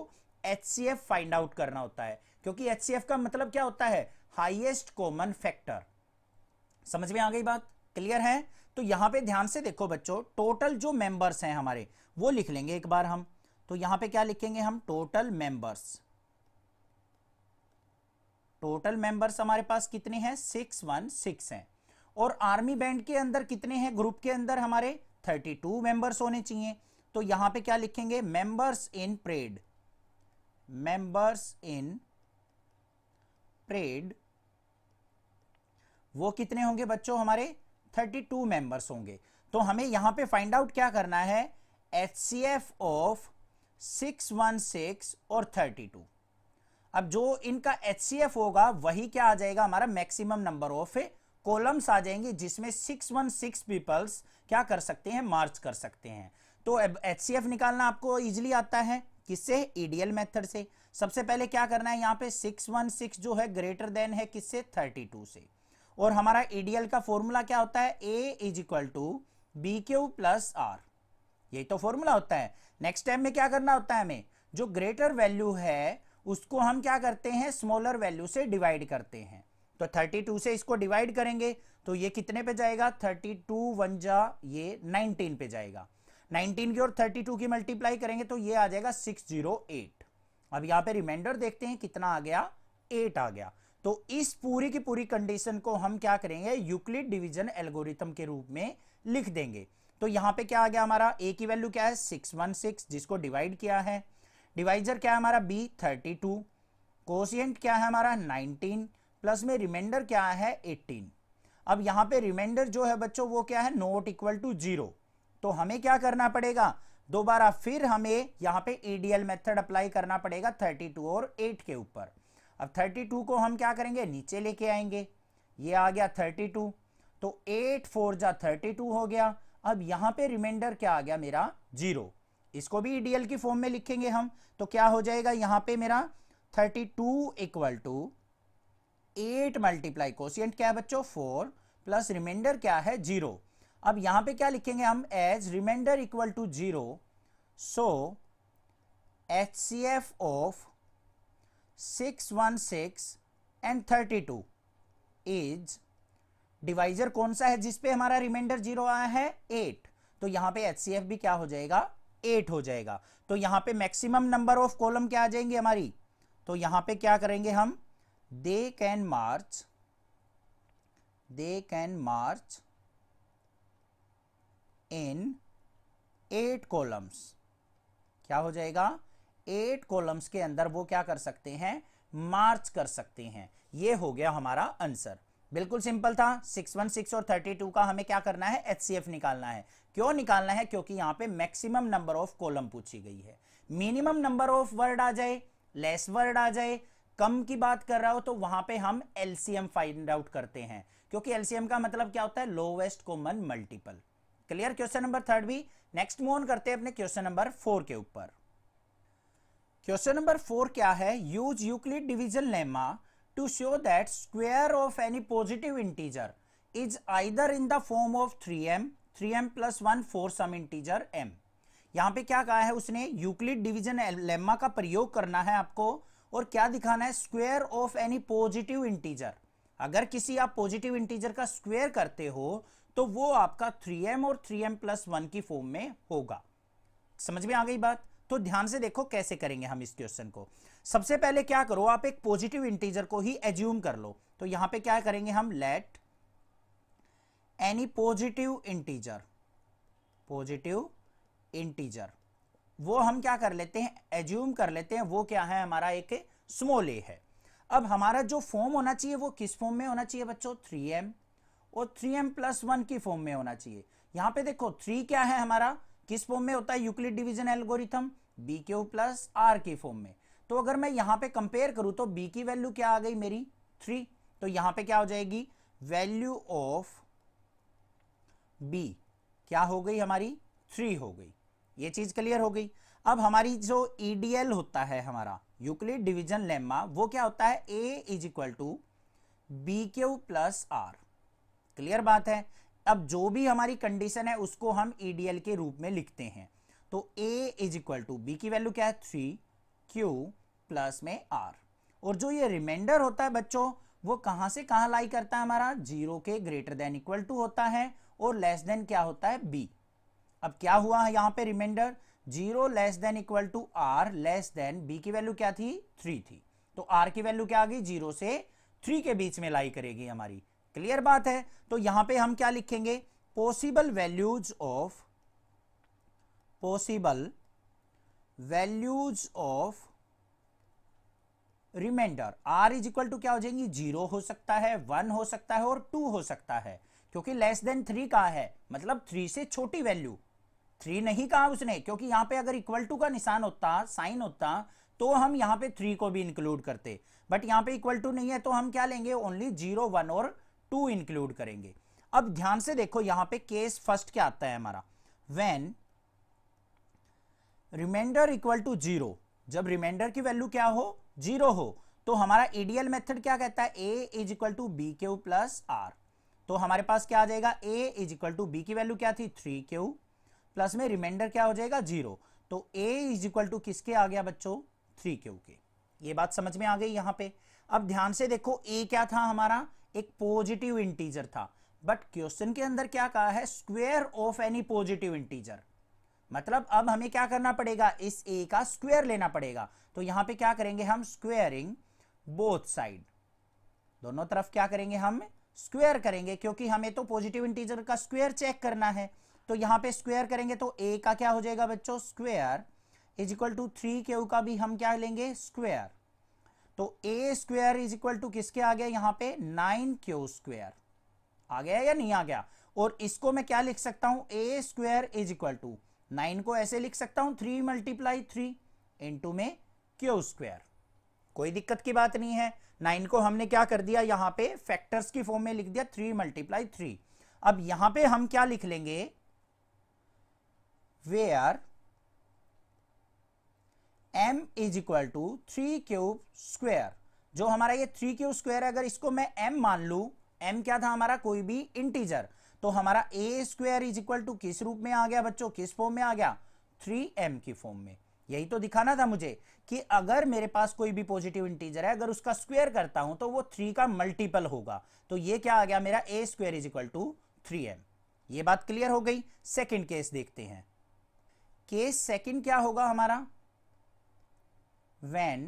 एचसीएफ फाइंड आउट करना होता है, क्योंकि एचसीएफ का मतलब क्या होता है, हाईएस्ट कॉमन फैक्टर। समझ में आ गई बात, क्लियर है। तो यहां पे ध्यान से देखो बच्चों, टोटल जो मेंबर्स हैं हमारे वो लिख लेंगे एक बार हम। तो यहां पे क्या लिखेंगे हम, टोटल मेंबर्स। टोटल मेंबर्स हमारे पास कितने हैं, सिक्स वन सिक्स हैं, और आर्मी बैंड के अंदर कितने हैं, ग्रुप के अंदर हमारे थर्टी टू मेंबर्स होने चाहिए। तो यहां पे क्या लिखेंगे, members in parade, members in parade वो कितने होंगे बच्चों हमारे, थर्टी टू मेंबर्स होंगे। तो हमें यहां पे फाइंड आउट क्या करना है, HCF of six one six और थर्टी टू। अब जो इनका एचसीएफ होगा वही क्या आ जाएगा हमारा, मैक्सिमम नंबर ऑफ कॉलम्स आ जाएंगे जिसमें सिक्स वन सिक्स पीपल्स क्या कर सकते हैं, मार्च कर सकते हैं। तो एचसीएफ निकालना आपको इजीली आता है, किससे, ईडीएल मेथड से। सबसे पहले क्या करना है, यहाँ पे सिक्स वन सिक्स जो है ग्रेटर देन है किससे, थर्टी टू से। और हमारा ईडीएल का फॉर्मूला क्या होता है, a is equal to B Q plus r, यही तो फॉर्मूला होता है। नेक्स्ट टाइम में क्या करना होता है, हमें जो ग्रेटर वैल्यू है उसको हम क्या करते हैं, स्मॉलर वैल्यू से डिवाइड करते हैं। तो थर्टी टू से इसको डिवाइड करेंगे तो ये कितने पे जाएगा, थर्टी टू वन जा ये नाइनटीन पे जाएगा। नाइनटीन की और थर्टी टू की मल्टीप्लाई करेंगे तो ये आ जाएगा सिक्स जीरो एट। अब यहाँ पे रिमाइंडर देखते हैं कितना आ गया, एट आ गया। तो इस पूरी की पूरी कंडीशन को हम क्या करेंगे, यूक्लिड डिवीजन एल्गोरिथम के रूप में लिख देंगे। तो यहाँ पे क्या आ गया हमारा, ए की वैल्यू क्या है, सिक्स वन सिक्स जिसको डिवाइड किया है, डिवाइजर क्या है हमारा बी थर्टी टू, कोशिएंट क्या है हमारा नाइनटीन, प्लस में रिमाइंडर क्या है एटीन। अब यहाँ पे रिमाइंडर जो है बच्चों वो क्या है, नॉट इक्वल टू जीरो। तो हमें क्या करना पड़ेगा, दोबारा फिर हमें यहाँ पे ईडीएल मेथड अप्लाई करना पड़ेगा थर्टी टू और एट के ऊपर। अब थर्टी टू को हम क्या करेंगे, नीचे लेके आएंगे, ये आ गया थर्टी टू, तो एट फोर जा थर्टी टू हो गया। अब यहाँ पे रिमाइंडर क्या आ गया मेरा, जीरो, इसको भी ईडीएल की फॉर्म में लिखेंगे हम। तो क्या हो जाएगा यहाँ पे मेरा, thirty two equal to eight multiply quotient क्या है बच्चों फोर, प्लस रिमाइंडर क्या है जीरो। अब यहाँ पे क्या लिखेंगे हम, as remainder equal to zero, so H C F of six one six and thirty two is, divisor कौन सा है जिसपे हमारा रिमाइंडर जीरो आया है, एट। तो यहाँ पे एचसीएफ भी क्या हो जाएगा, एट हो जाएगा। तो यहाँ पे मैक्सिमम नंबर ऑफ कॉलम क्या आ जाएंगे हमारी, तो यहाँ पे क्या करेंगे हम, they can march, they can march in eight columns, क्या हो जाएगा, एट कॉलम्स के अंदर वो क्या कर सकते हैं, मार्च कर सकते हैं। ये हो गया हमारा आंसर, बिल्कुल सिंपल था। सिक्स वन सिक्स और थर्टी टू का हमें क्या करना है, एचसीएफ निकालना है। क्यों निकालना है, क्योंकि यहाँ पे मैक्सिमम नंबर ऑफ कॉलम पूछी गई है। मिनिमम नंबर ऑफ वर्ड आ जाए, लेस वर्ड आ जाए, कम की बात कर रहा हो तो वहां पे हम एलसीएम फाइंड आउट करते हैं, क्योंकि एलसीएम का मतलब क्या होता है, lowest common multiple. Clear, question number third भी। नेक्स्ट मूव ऑन करते हैं अपने क्वेश्चन नंबर फोर के ऊपर। क्वेश्चन नंबर फोर क्या है, use Euclid division lemma to show that square of any positive integer is either in the form of three m, three m plus one for some integer m। यहाँ पे क्या कहा है उसने, Euclid division lemma का प्रयोग करना है आपको, और क्या दिखाना है, square of any positive integer. अगर किसी आप पॉजिटिव इंटीजर का स्क्वायर करते हो तो वो आपका थ्री एम और थ्री एम प्लस वन की फॉर्म में होगा। समझ में आ गई बात। तो ध्यान से देखो कैसे करेंगे हम इस क्वेश्चन को। सबसे पहले क्या करो, आप एक पॉजिटिव इंटीजर को ही एज्यूम कर लो। तो यहां पे क्या करेंगे हम, let any positive integer, positive integer वो हम क्या कर लेते हैं, एज्यूम कर लेते हैं, वो क्या है हमारा एक स्मॉल ए है। अब हमारा जो फॉर्म होना चाहिए वो किस फॉर्म में होना चाहिए बच्चों, थ्री एम और थ्री एम प्लस वन की फॉर्म में होना चाहिए। यहाँ पे देखो थ्री क्या है हमारा, किस फॉर्म में होता है Euclid division algorithm, b Q plus are के फॉर्म में। तो अगर मैं यहाँ पे कंपेयर करूँ तो बी की वैल्यू क्या आ गई मेरी थ्री, तो यहाँ पे क्या हो जाएगी वैल्यू ऑफ बी क्या हो गई हमारी थ्री हो गई। ये चीज क्लियर हो गई। अब हमारी जो ई डी एल होता है हमारा यूक्लिड डिवीजन लेम्मा, वो क्या होता है a is equal to B Q plus r. Clear बात है। अब जो भी हमारी कंडीशन है उसको हम ई डी एल के रूप में लिखते हैं। तो a is equal to B की वैल्यू क्या है थ्री, क्यू प्लस में आर, और जो ये रिमाइंडर होता है बच्चों वो कहाँ से कहाँ लाई करता है हमारा जीरो के ग्रेटर देन इक्वल टू होता है और लेस देन क्या होता है बी। अब क्या हुआ है यहाँ पे remainder zero less than equal to are less than B की वैल्यू क्या थी थ्री थी, तो आर की वैल्यू क्या आ गई जीरो से थ्री के बीच में लाई करेगी हमारी। क्लियर बात है। तो यहां पे हम क्या लिखेंगे possible values of possible values of remainder r is equal to क्या हो जाएंगी जीरो हो सकता है, वन हो सकता है और टू हो सकता है, क्योंकि लेस देन थ्री का है मतलब थ्री से छोटी वैल्यू, थ्री नहीं कहा उसने, क्योंकि यहां पे अगर इक्वल टू का निशान होता साइन होता तो हम यहाँ पे थ्री को भी इंक्लूड करते, बट यहाँ पे इक्वल टू नहीं है तो हम क्या लेंगे ओनली जीरो वन और टू इंक्लूड करेंगे। अब ध्यान से देखो यहाँ पे केस फर्स्ट क्या आता है हमारा when remainder equal to zero, जब रिमाइंडर की वैल्यू क्या हो जीरो हो, तो हमारा ई डी एल मेथड क्या कहता है a is equal to B Q plus r. तो हमारे पास क्या आ जाएगा a is equal to B की वैल्यू क्या थी थ्री क्यू प्लस में रिमाइंडर क्या हो जाएगा जीरो, तो a इज इक्वल टू किसके आ गया बच्चों थ्री क्यू के। ये बात समझ में आ गई यहाँ पे। अब ध्यान से देखो a क्या था हमारा एक पॉजिटिव इंटीजर था, बट क्वेश्चन के अंदर क्या कहा है square of any positive integer, मतलब अब हमें क्या करना पड़ेगा इस a का स्क्वायर लेना पड़ेगा। तो यहां पे क्या करेंगे हम स्क्वायरिंग बोथ साइड, दोनों तरफ क्या करेंगे हम स्क्वायर करेंगे, क्योंकि हमें तो पॉजिटिव इंटीजर का स्क्वायर चेक करना है। तो यहां पे स्क्वायर करेंगे तो a का क्या हो जाएगा बच्चों square is equal to three q का भी हम क्या लेंगे स्क्वायर, तो a square is equal to किसके आ गया यहाँ पे नाइन क्यू स्क्वायर आ गया या नहीं आ गया। और इसको मैं क्या लिख सकता हूँ a square is equal to nine को ऐसे लिख सकता हूँ थ्री मल्टीप्लाई थ्री इंटू में क्यू स्क्वायर। कोई दिक्कत की बात नहीं है। नाइन को हमने क्या कर दिया यहाँ पे फैक्टर्स की फॉर्म में लिख दिया थ्री मल्टीप्लाई थ्री। अब यहाँ पे हम क्या लिख लेंगे where m is equal to three cube square, जो हमारा ये थ्री क्यूब स्क्वायर है अगर इसको मैं m मान लू, m क्या था हमारा कोई भी इंटीजर, तो हमारा a square is equal to किस रूप में आ गया बच्चों किस फॉर्म में आ गया थ्री एम की फॉर्म में। यही तो दिखाना था मुझे कि अगर मेरे पास कोई भी पॉजिटिव इंटीजर है अगर उसका स्क्वायर करता हूं तो वो थ्री का मल्टीपल होगा, तो ये क्या आ गया मेरा a square is equal to three m. ये बात क्लियर हो गई। सेकेंड केस देखते हैं। केस सेकेंड क्या होगा हमारा When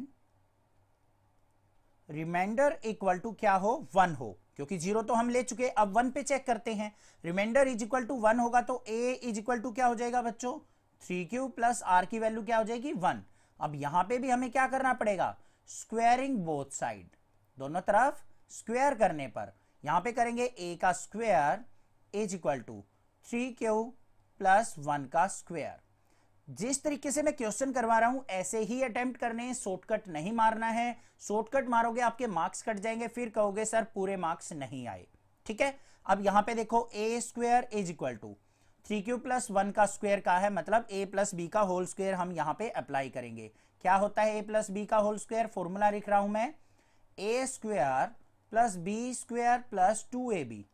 remainder equal to क्या हो वन हो, क्योंकि जीरो तो हम ले चुके अब वन पे चेक करते हैं। Remainder is equal to one होगा तो a इज इक्वल टू क्या हो जाएगा बच्चों थ्री क्यू प्लस आर की वैल्यू क्या हो जाएगी वन। अब यहां पे भी हमें क्या करना पड़ेगा स्क्वायरिंग बोथ साइड, दोनों तरफ स्क्वायर करने पर यहां पे करेंगे a का square is equal to three q plus one का स्क्वायर। जिस तरीके से मैं क्वेश्चन करवा रहा हूं ऐसे ही अटेम्प्ट करने, शॉर्टकट नहीं मारना है। शॉर्टकट मारोगे आपके मार्क्स कट जाएंगे, फिर कहोगे सर पूरे मार्क्स नहीं आए। ठीक है। अब यहां पे देखो a square is equal to three q plus one का स्क्वायर का है, मतलब ए प्लस बी का होल स्क्वायर हम यहां पे अप्लाई करेंगे। क्या होता है ए प्लस बी का होल स्क्वायर, फॉर्मूला लिख रहा हूं मैं a square plus b square plus two a b.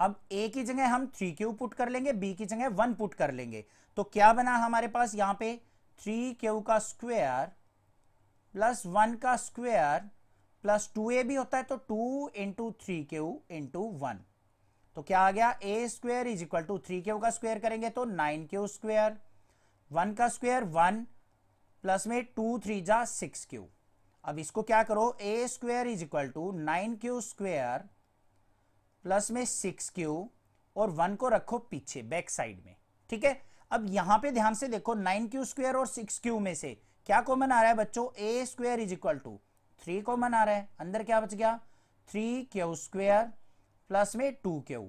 अब a की जगह हम थ्री क्यू पुट कर लेंगे, b की जगह वन पुट कर लेंगे, तो क्या बना हमारे पास यहाँ पे थ्री क्यू का स्क्वायर प्लस वन का स्क्वायर प्लस टू ए भी होता है तो two into three q into one. तो क्या आ गया a square is equal to three q का स्क्वायर करेंगे तो नाइन क्यू स्क्वायर, वन का स्क्वायर वन प्लस में टू थ्री जा सिक्स क्यू। अब इसको क्या करो a square is equal to nine q square plus में सिक्स क्यू और वन को रखो पीछे बैक साइड में। ठीक है। अब यहाँ पे ध्यान से देखो नाइन क्यू स्क्वायर और सिक्स क्यू में से क्या कॉमन आ रहा है बच्चों a square is equal to three common आ रहा है, अंदर क्या बच गया थ्री क्यू स्क्वायर प्लस में टू क्यू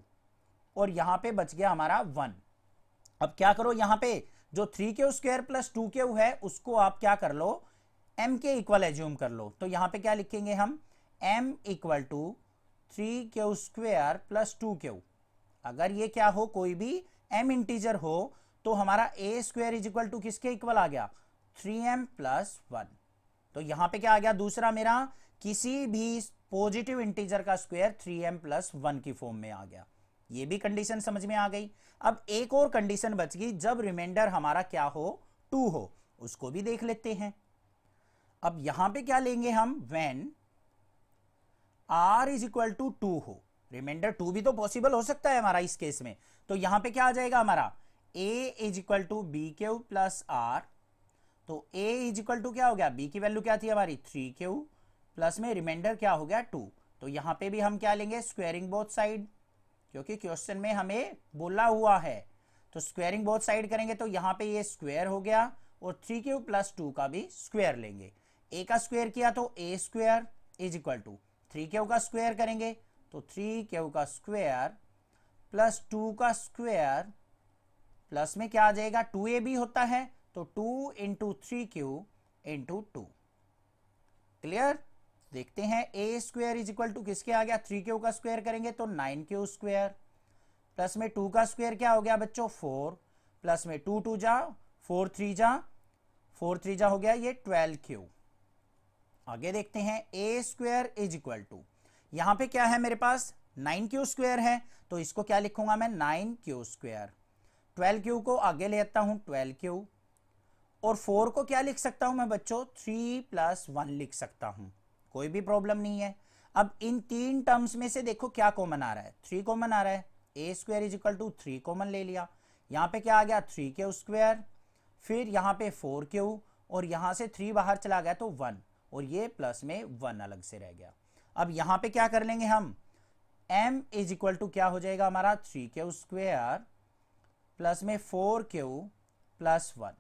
और यहाँ पे बच गया हमारा वन। अब क्या करो, यहाँ पे जो three k square plus two के है उसको आप क्या कर लो, m के इक्वल एज्यूम कर लो। तो यहाँ पे क्या लिखेंगे हम, m equal to three k square plus two k. अगर ये क्या हो, कोई भी m इंटीजर हो तो हमारा a square is equal to किसके इक्वल आ गया, थ्री एम प्लस वन। तो यहाँ पे क्या आ गया दूसरा मेरा, किसी भी पॉजिटिव इंटीजर का square three m plus one की फॉर्म में आ गया। ये भी कंडीशन समझ में आ गई। अब एक और कंडीशन बच गई, जब रिमाइंडर हमारा क्या हो, टू हो, उसको भी देख लेते हैं। अब यहां पे क्या लेंगे हम, when r is equal to two हो, रिमाइंडर टू भी तो पॉसिबल हो सकता है हमारा इस केस में। तो यहां पे क्या आ जाएगा हमारा, a is equal to B Q plus r. तो a इज इक्वल टू क्या हो गया, b की वैल्यू क्या थी हमारी थ्री क्यू प्लस में रिमाइंडर क्या हो गया टू। तो यहाँ पे भी हम क्या लेंगे, स्क्वायरिंग बोथ साइड, क्योंकि क्वेश्चन में हमें बोला हुआ है। तो स्क्वायरिंग बोथ साइड करेंगे तो यहाँ पे ये स्क्वायर हो गया और थ्री क्यू प्लस टू का भी स्क्वायर लेंगे। a का स्क्वायर किया तो a square is equal to three q का स्क्वायर करेंगे तो थ्री क्यू का स्क्वायर प्लस टू का स्क्वायर प्लस में क्या आ जाएगा, टू ए भी होता है तो two into three q into two. Clear, देखते हैं a square is equal to किसके आ गया, थ्री क्यू का स्क्वायर करेंगे तो नाइन क्यू स्क्वायर प्लस में टू का स्क्वायर क्या हो गया बच्चों, फोर प्लस में टू टू जा फोर थ्री जा फोर थ्री जा हो गया ये ट्वेल्व क्यू। आगे देखते हैं a square is equal to, यहाँ पे क्या है मेरे पास नाइन क्यू स्क्वायर है तो इसको क्या लिखूंगा मैं, nine q square. Twelve q को आगे ले आता हूँ, ट्वेल्व क्यू, और फोर को क्या लिख सकता हूं मैं बच्चों, थ्री प्लस वन लिख सकता हूं, कोई भी प्रॉब्लम नहीं है। अब इन तीन टर्म्स में से देखो क्या कॉमन आ रहा है, थ्री कॉमन आ रहा है, a square is equal to three common ले लिया, यहाँ पे क्या आ गया थ्री क्यू स्क्वायर, फिर यहाँ पे फोर क्यू और यहाँ से थ्री बाहर चला गया तो वन और ये प्लस में वन अलग से रह गया। अब यहाँ पे क्या कर लेंगे हम, एम इज इक्वल टू क्या हो जाएगा हमारा, थ्री क्यू स्क्वायर प्लस में फोर क्यू प्लस वन।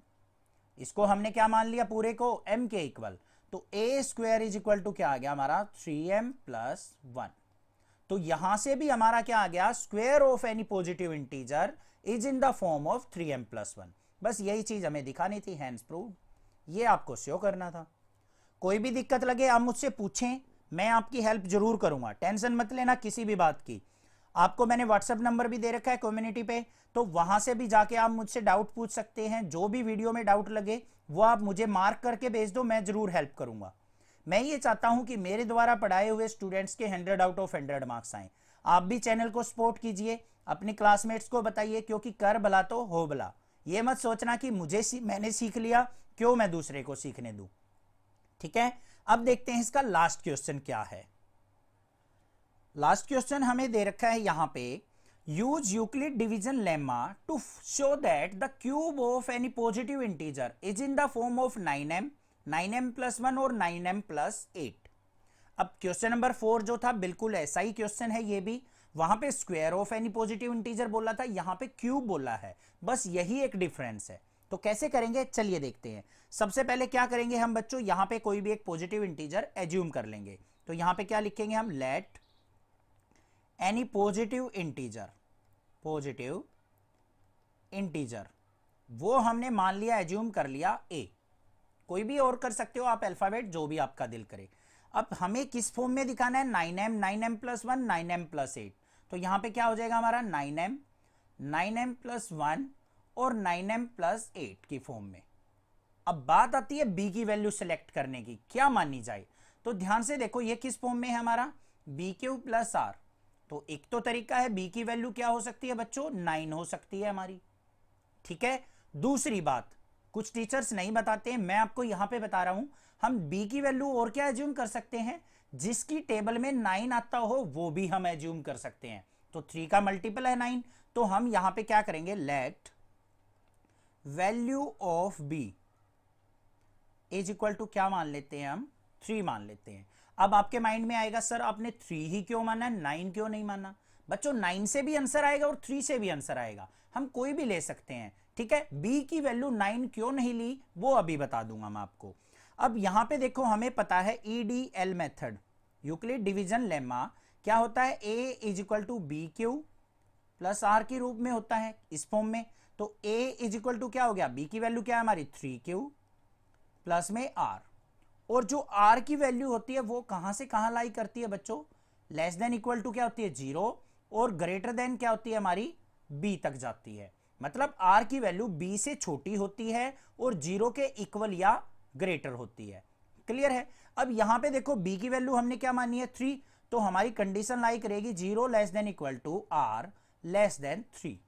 इसको हमने क्या मान लिया पूरे को, m के इक्वल। तो a square is equal to क्या आ गया हमारा, थ्री एम प्लस वन। तो यहां से भी हमारा क्या आ गया, square of any positive integer is in the form of three m plus one. बस यही चीज हमें दिखानी थी, हैंड्स प्रूफ, ये आपको शो करना था। कोई भी दिक्कत लगे आप मुझसे पूछें, मैं आपकी हेल्प जरूर करूंगा, टेंशन मत लेना किसी भी बात की। आपको मैंने व्हाट्सएप नंबर भी दे रखा है कम्युनिटी पे, तो वहां से भी जाके आप मुझसे डाउट पूछ सकते हैं। जो भी वीडियो में डाउट लगे वो आप मुझे मार्क करके भेज दो, मैं जरूर हेल्प करूंगा। मैं ये चाहता हूं कि मेरे द्वारा पढ़ाए हुए स्टूडेंट्स के hundred out of hundred marks आएँ। आप भी चैनल को सपोर्ट कीजिए, अपने क्लासमेट्स को बताइए, क्योंकि कर भला तो हो भला। ये मत सोचना कि मुझे मैंने सीख लिया, क्यों मैं दूसरे को सीखने दूँ। ठीक है, अब देखते हैं इसका लास्ट क्वेश्चन क्या है। लास्ट क्वेश्चन हमें दे रखा है यहाँ पे, use Euclid division lemma to show that the cube of any positive integer is in the form of nine m, nine m plus one और नाइन एम प्लस एट। अब question number four जो था बिल्कुल ऐसा ही question है, ये भी वहां पे square of any positive integer बोला था, यहाँ पे क्यूब बोला है, बस यही एक डिफरेंस है। तो कैसे करेंगे, चलिए देखते हैं। सबसे पहले क्या करेंगे हम बच्चों, यहाँ पे कोई भी एक पॉजिटिव इंटीजर एज्यूम कर लेंगे। तो यहाँ पे क्या लिखेंगे हम, let any positive integer, positive integer वो हमने मान लिया, एज्यूम कर लिया ए, कोई भी और कर सकते हो आप, अल्फाबेट जो भी आपका दिल करे। अब हमें किस फॉर्म में दिखाना है, nine m, nine m plus one, nine m plus eight. तो यहाँ पे क्या हो जाएगा हमारा, nine m, nine m plus one और नाइन एम प्लस एट की फॉर्म में। अब बात आती है बी की वैल्यू सेलेक्ट करने की, क्या मानी जाए। तो ध्यान से देखो ये किस फॉर्म में है हमारा, बी क्यू प्लस आर। तो एक तो तरीका है, b की वैल्यू क्या हो सकती है बच्चों, नाइन हो सकती है हमारी। ठीक है, दूसरी बात, कुछ टीचर्स नहीं बताते हैं, मैं आपको यहां पे बता रहा हूं, हम b की वैल्यू और क्या एज्यूम कर सकते हैं, जिसकी टेबल में नाइन आता हो वो भी हम एज्यूम कर सकते हैं। तो थ्री का मल्टीपल है नाइन, तो हम यहां पे क्या करेंगे, let value of b is equal to क्या मान लेते हैं हम, थ्री मान लेते हैं। अब आपके माइंड में आएगा, सर आपने थ्री ही क्यों माना, नाइन क्यों नहीं माना। बच्चों नाइन से भी आंसर आएगा और थ्री से भी आंसर आएगा, हम कोई भी ले सकते हैं। ठीक है, बी की वैल्यू नाइन क्यों नहीं ली वो अभी बता दूंगा मैं आपको। अब यहाँ पे देखो हमें पता है E D L method, Euclid division lemma, क्या होता है, a is equal to B Q plus are के रूप में होता है इस फॉर्म में, तो ए इज इक्वल टू क्या हो गया, बी की वैल्यू क्या है हमारी थ्री क्यू प्लस में आर, और जो आर की वैल्यू होती है वो कहां से कहां लाई करती है बच्चों, लेस देन इक्वल टू क्या होती है जीरो और ग्रेटर देन क्या होती है हमारी बी तक जाती है, मतलब आर की वैल्यू बी से छोटी होती है और जीरो के इक्वल या ग्रेटर होती है। क्लियर है। अब यहां पे देखो बी की वैल्यू हमने क्या मानी है थ्री, तो हमारी कंडीशन लाई करेगी zero less than equal to are less than three.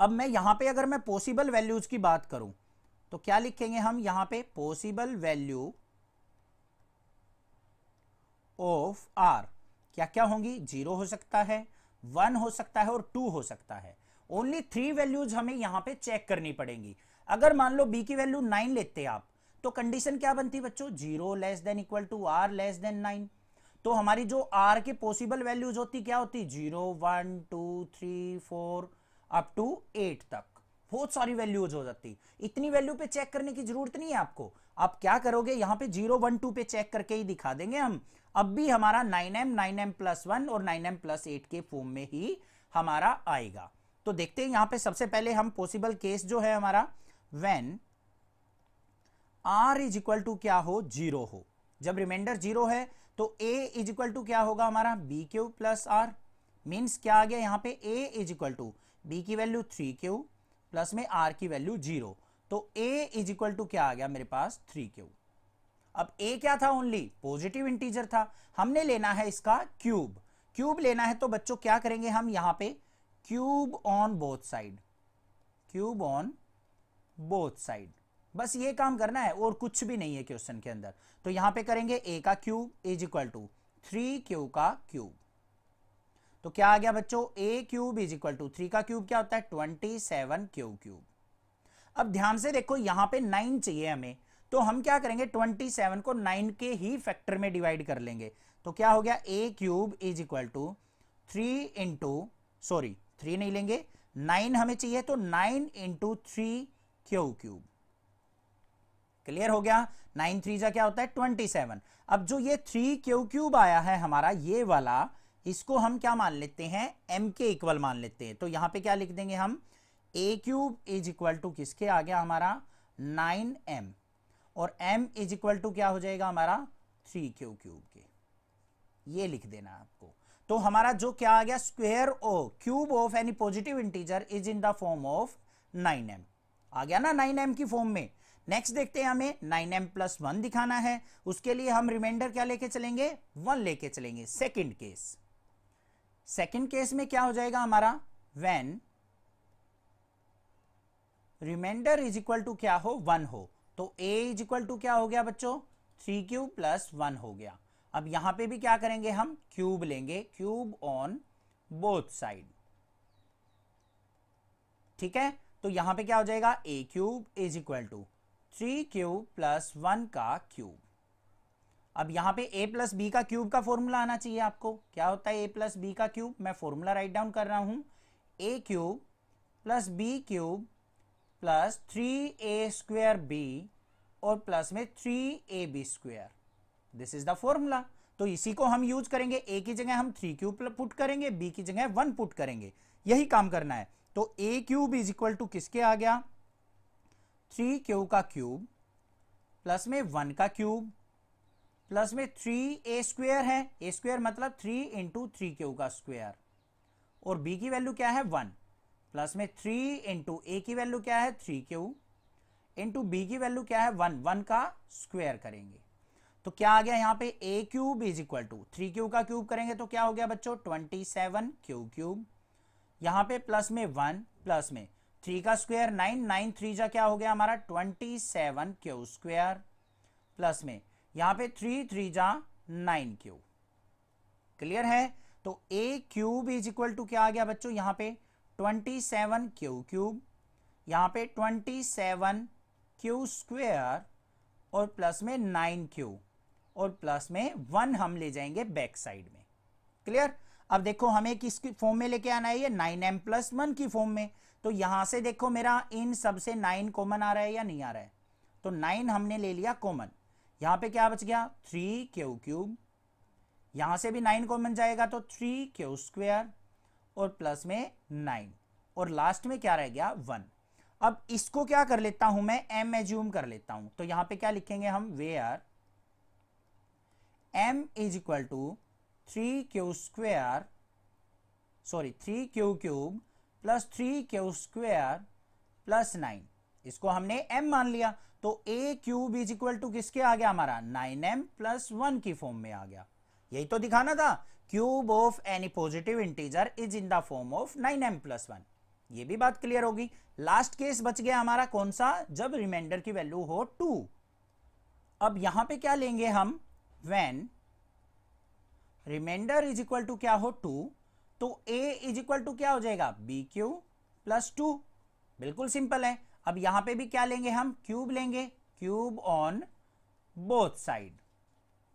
अब मैं यहां पे अगर मैं पॉसिबल वैल्यूज की बात करूं तो क्या लिखेंगे हम यहां पे, पॉसिबल वैल्यू ऑफ आर क्या क्या होंगी, जीरो हो सकता है, वन हो सकता है और टू हो सकता है। ओनली थ्री वैल्यूज हमें यहां पे चेक करनी पड़ेंगी। अगर मान लो बी की वैल्यू नाइन लेते आप तो कंडीशन क्या बनती बच्चों, zero less than equal to are less than nine, तो हमारी जो आर के पॉसिबल वैल्यूज होती क्या होती, zero one two three four up to eight तक बहुत सारी वैल्यूज हो जाती। इतनी वैल्यू पे चेक करने की जरूरत नहीं है आपको, आप क्या करोगे यहाँ पे जीरो वन टू पे चेक करके ही दिखा देंगे हम। अब भी हमारा nine m nine m plus one और नाइन एम प्लस एट के फॉर्म में ही हमारा आएगा। तो देखते हैं यहाँ पे सबसे पहले हम पॉसिबल केस जो है हमारा, when r is equal to क्या हो, जीरो हो, जब रिमाइंडर जीरो है तो ए इज इक्वल टू क्या होगा हमारा, B Q plus are, means क्या आ गया यहाँ पे a is equal to B की वैल्यू थ्री क्यू प्लस में आर की वैल्यू जीरो, तो ए इज इक्वल टू क्या आ गया मेरे पास थ्री क्यू। अब ए क्या था, ओनली पॉजिटिव इंटीजर था, हमने लेना है इसका क्यूब, क्यूब लेना है तो बच्चों क्या करेंगे हम यहाँ पे, cube on both side, cube on both side, बस ये काम करना है और कुछ भी नहीं है क्वेश्चन के अंदर। तो यहाँ पे करेंगे ए का cube is equal to three q का क्यूब, तो क्या आ गया बच्चों, a cube is equal to three का क्यूब क्या होता है ट्वेंटी सेवन क्यू क्यूब। अब ध्यान से देखो यहाँ पे नाइन चाहिए हमें, तो हम क्या करेंगे ट्वेंटी सेवन को नाइन के ही फैक्टर में डिवाइड कर लेंगे, तो क्या हो गया a cube is equal to three into, sorry three नहीं लेंगे, नाइन हमें चाहिए, तो nine into three q cube. Clear हो गया, नाइन थ्री जा क्या होता है ट्वेंटी सेवन। अब जो ये थ्री क्यू क्यूब आया है हमारा ये वाला, इसको हम क्या मान लेते हैं, m के इक्वल मान लेते हैं, तो यहां पे क्या लिख देंगे हम, a cube is equal to किसके आ गया हमारा नाइन एम, और m इज इक्वल टू क्या हो जाएगा हमारा थ्री क्यू क्यूब के, ये लिख देना आपको। तो हमारा जो क्या आ गया, square or cube of any positive integer is in the form of nine m, आ गया ना नाइन एम की फॉर्म में। नेक्स्ट देखते हैं हमें नाइन एम प्लस वन दिखाना है, उसके लिए हम रिमाइंडर क्या लेके चलेंगे, वन लेके चलेंगे। सेकेंड केस, सेकेंड केस में क्या हो जाएगा हमारा, when remainder is equal to क्या हो, वन हो, तो a इज इक्वल टू क्या हो गया बच्चों, थ्री क्यूब प्लस वन हो गया। अब यहां पे भी क्या करेंगे हम, क्यूब लेंगे, क्यूब ऑन बोथ साइड, ठीक है, तो यहां पे क्या हो जाएगा a cube is equal to three cube plus one का क्यूब। अब यहाँ पे a प्लस बी का क्यूब का फॉर्मूला आना चाहिए आपको, क्या होता है a प्लस बी का क्यूब, मैं फॉर्मूला राइट डाउन कर रहा हूँ, a cube plus b cube plus three a square b और प्लस में three a b square, this is the formula. तो इसी को हम यूज करेंगे, a की जगह हम थ्री क्यूब पुट करेंगे, b की जगह वन पुट करेंगे, यही काम करना है। तो a cube is equal to किसके आ गया, थ्री क्यू का क्यूब प्लस में वन का क्यूब प्लस में थ्री ए स्क्वेयर है, ए स्क्वेयर मतलब थ्री इंटू थ्री क्यू का स्क्वेयर, और b की वैल्यू क्या है वन, प्लस में थ्री इंटू ए की वैल्यू क्या है थ्री क्यू इंटू बी की वैल्यू क्या है वन, वन का स्क्वेयर करेंगे, तो क्या आ गया यहाँ पे a cube is equal to three q का क्यूब करेंगे तो क्या हो गया बच्चों ट्वेंटी सेवन क्यू क्यूब, यहाँ पे प्लस में वन प्लस में थ्री का स्क्वेयर नाइन, नाइन थ्री जा क्या हो गया हमारा twenty seven q square, plus में यहाँ पे थ्री थ्री जा नाइन क्यू। क्लियर है, तो a cube is equal to क्या आ गया बच्चों यहाँ पे ट्वेंटी सेवन क्यू क्यूब, यहाँ पे ट्वेंटी सेवन क्यू स्क्वेयर और प्लस में नाइन क्यू और प्लस में वन हम ले जाएंगे बैक साइड में। क्लियर। अब देखो हमें किसकी फॉर्म में लेके आना है, ये नाइन एम प्लस वन की फॉर्म में, तो यहाँ से देखो मेरा इन सबसे नाइन कॉमन आ रहा है या नहीं आ रहा है, तो नाइन हमने ले लिया कॉमन, यहाँ पे क्या बच गया थ्री क्यू क्यूब, यहाँ से भी नाइन कॉमन जाएगा तो थ्री क्यू स्क्वायर और प्लस में नाइन और लास्ट में क्या रह गया वन। अब इसको क्या कर लेता हूं मैं, एम एज्यूम कर लेता हूं। तो यहां पे क्या लिखेंगे हम, where m is equal to three q square sorry three q cube plus three q square plus nine. इसको हमने m मान लिया तो a cube is equal to किसके आ गया हमारा, नाइन एम प्लस वन की फॉर्म में आ गया। यही तो दिखाना था, cube of any positive integer is in the form of nine m plus one. ये भी बात क्लियर होगी। लास्ट केस बच गया हमारा कौन सा, जब रिमाइंडर की वैल्यू हो टू। अब यहां पे क्या लेंगे हम, when remainder is equal to क्या हो टू, तो a इज इक्वल टू क्या हो जाएगा, बी क्यू प्लस टू। बिल्कुल सिंपल है। अब यहां पे भी क्या लेंगे हम, क्यूब लेंगे, क्यूब ऑन बोथ साइड,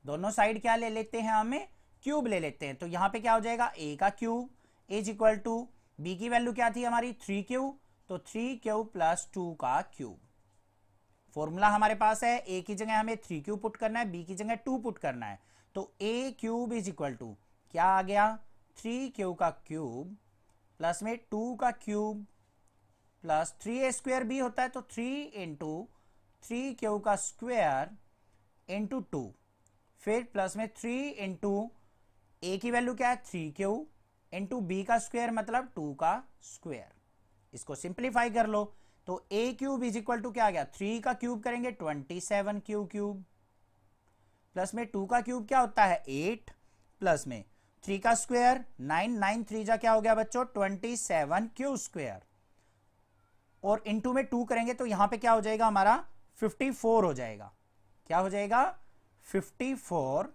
दोनों साइड क्या ले लेते हैं, हमें क्यूब ले लेते हैं। तो यहां पे क्या हो जाएगा, a का cube is equal to B की वैल्यू क्या थी हमारी थ्री क्यू, तो थ्री क्यू प्लस टू का क्यूब। फॉर्मूला हमारे पास है, a की जगह हमें थ्री क्यू पुट करना है, b की जगह टू पुट करना है। तो a cube is equal to क्या आ गया, थ्री क्यू का क्यूब प्लस में टू का cube plus three a square भी होता है, तो थ्री इंटू थ्री क्यू का स्क्वायर इंटू टू, फिर प्लस में थ्री इंटू ए की वैल्यू क्या है थ्री क्यू इंटू बी का स्क्वायर मतलब टू का स्क्वायर। इसको सिंप्लीफाई कर लो तो a cube is equal to क्या आ गया, थ्री का क्यूब करेंगे twenty seven q cube plus में टू का क्यूब क्या होता है एट प्लस में थ्री का स्क्वायर नाइन, नाइन थ्री जा क्या हो गया बच्चों ट्वेंटी सेवन क्यू स्क्वायर और इनटू में टू करेंगे तो यहां पे क्या हो जाएगा हमारा फिफ्टी फोर हो जाएगा। क्या हो जाएगा फिफ्टी फोर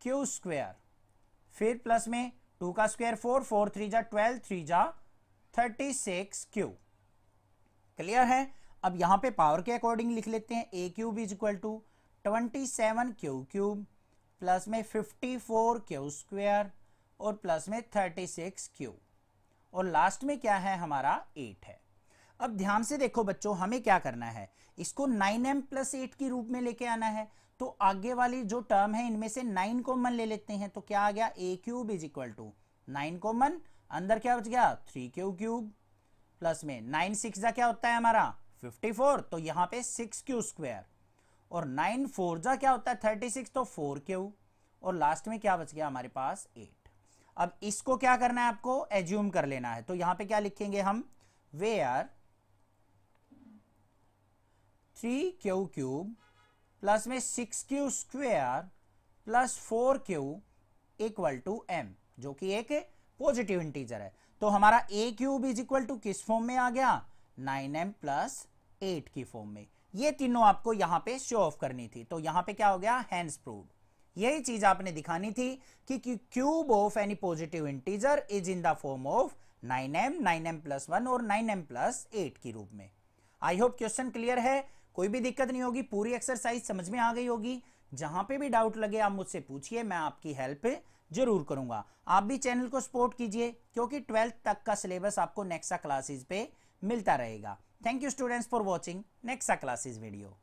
क्यू स्क्वायर, फिर प्लस में टू का स्क्वायर फोर, फोर थ्री जा ट्वेल्व, थ्री जा थर्टी सिक्स क्यू। क्लियर है। अब यहां पे पावर के अकॉर्डिंग लिख लेते हैं, a cube is equal to twenty seven q cube plus में फिफ्टी फोर क्यू स्क्वायर और प्लस में थर्टी सिक्स क्यू और लास्ट में क्या है हमारा एट है। अब ध्यान से देखो बच्चों, हमें क्या करना है, इसको नाइन एम प्लस एट के रूप में लेके आना है। तो आगे वाली जो टर्म है इनमें से नाइन कॉमन ले लेते हैं, तो क्या आ गया a cube is equal to nine common, अंदर क्या बच गया थ्री क्यू क्यूब प्लस में नाइन सिक्स जा क्या होता है हमारा फिफ्टी फोर, तो यहाँ पे सिक्स क्यू स्क्वायर और नाइन फोर जा क्या होता है थर्टी सिक्स, तो फोर क्यू और लास्ट में क्या बच गया हमारे पास एट। अब इसको क्या करना है आपको, एज्यूम कर लेना है। तो यहाँ पे क्या लिखेंगे हम, where three q cube plus में six q square plus four q equal to m, जो कि एक पॉजिटिव इंटीजर है। तो हमारा a cube is equal to किस फॉर्म में आ गया, नाइन एम प्लस एट की फॉर्म में। ये तीनों आपको यहाँ पे शो ऑफ करनी थी। तो यहाँ पे क्या हो गया, हैंड्स प्रूव। यही चीज आपने दिखानी थी कि cube of any positive integer is in the form of nine m, nine m plus one और नाइन एम प्लस एट के रूप में। आई होप क्वेश्चन क्लियर है, कोई भी दिक्कत नहीं होगी, पूरी एक्सरसाइज समझ में आ गई होगी। जहां पे भी डाउट लगे आप मुझसे पूछिए, मैं आपकी हेल्प जरूर करूंगा। आप भी चैनल को सपोर्ट कीजिए क्योंकि ट्वेल्थ तक का सिलेबस आपको नेक्सा क्लासेस पे मिलता रहेगा। Thank you students for watching Nexa classes video.